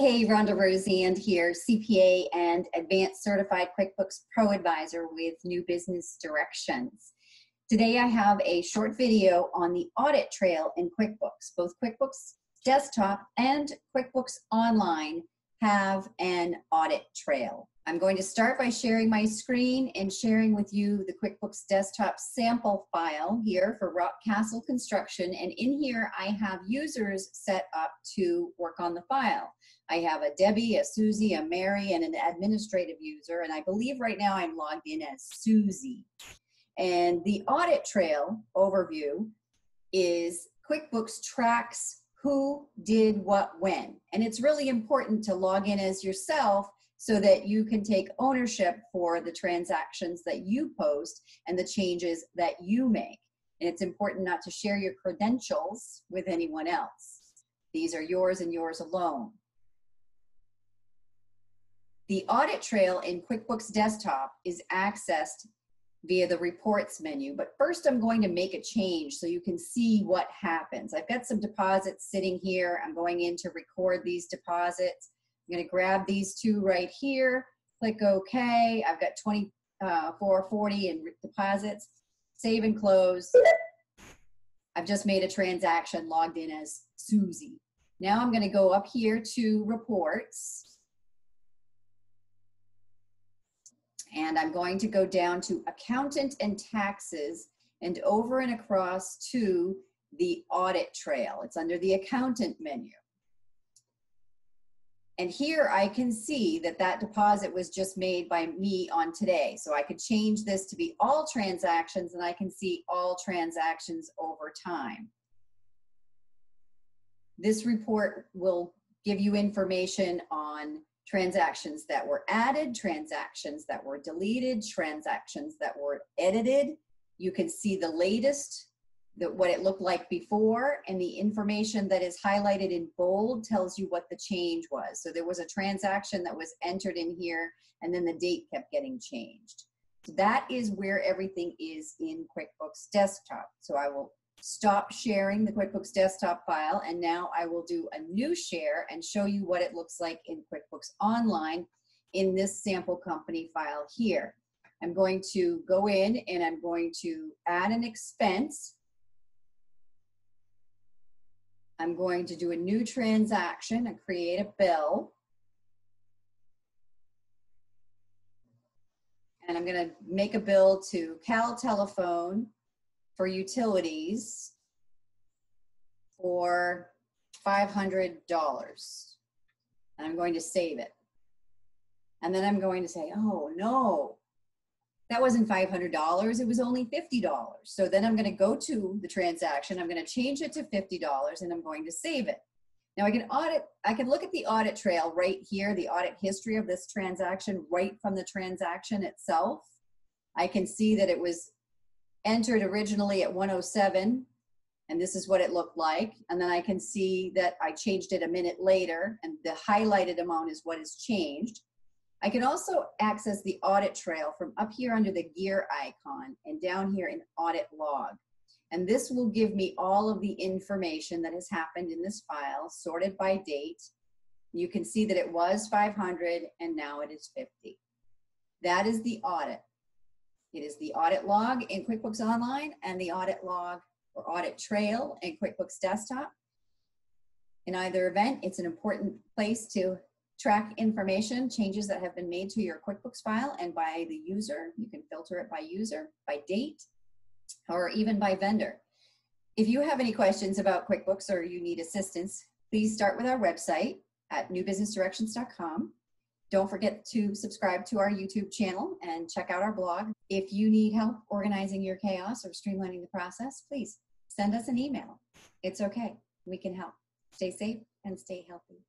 Hey, Rhonda Roseand here, CPA and Advanced Certified QuickBooks Pro Advisor with New Business Directions. Today I have a short video on the audit trail in QuickBooks. Both QuickBooks Desktop and QuickBooks Online have an audit trail. I'm going to start by sharing my screen and sharing with you the QuickBooks Desktop sample file here for Rock Castle Construction. And in here, I have users set up to work on the file. I have a Debbie, a Susie, a Mary, and an administrative user. And I believe right now I'm logged in as Susie. And the audit trail overview is QuickBooks tracks who did what when. And it's really important to log in as yourself so that you can take ownership for the transactions that you post and the changes that you make. And it's important not to share your credentials with anyone else. These are yours and yours alone. The audit trail in QuickBooks Desktop is accessed via the reports menu, but first I'm going to make a change so you can see what happens. I've got some deposits sitting here. I'm going in to record these deposits. I'm going to grab these two right here, click OK. I've got $24.40 in deposits, save and close. I've just made a transaction, logged in as Susie. Now I'm going to go up here to reports, and I'm going to go down to accountant and taxes and over and across to the audit trail. It's under the accountant menu. And here I can see that that deposit was just made by me on today. So I could change this to be all transactions, and I can see all transactions over time. This report will give you information on transactions that were added, transactions that were deleted, transactions that were edited. You can see the latest, what it looked like before, and the information that is highlighted in bold tells you what the change was. So there was a transaction that was entered in here, and then the date kept getting changed. So that is where everything is in QuickBooks Desktop. So I will stop sharing the QuickBooks Desktop file, and now I will do a new share and show you what it looks like in QuickBooks Online in this sample company file here. I'm going to go in and I'm going to add an expense. I'm going to do a new transaction and create a bill. And I'm going to make a bill to Cal Telephone for utilities for $500. And I'm going to save it. And then I'm going to say, oh no, that wasn't $500, it was only $50. So then I'm going to go to the transaction, I'm going to change it to $50, and I'm going to save it. Now I can look at the audit trail right here, the audit history of this transaction right from the transaction itself. I can see that it was entered originally at 107, and this is what it looked like. And then I can see that I changed it a minute later, and the highlighted amount is what is changed. I can also access the audit trail from up here under the gear icon and down here in audit log. And this will give me all of the information that has happened in this file, sorted by date. You can see that it was 500 and now it is 50. That is the audit. It is the audit log in QuickBooks Online and the audit log or audit trail in QuickBooks Desktop. In either event, it's an important place to track information, changes that have been made to your QuickBooks file and by the user. You can filter it by user, by date, or even by vendor. If you have any questions about QuickBooks or you need assistance, please start with our website at newbusinessdirections.com. Don't forget to subscribe to our YouTube channel and check out our blog. If you need help organizing your chaos or streamlining the process, please send us an email. It's okay. We can help. Stay safe and stay healthy.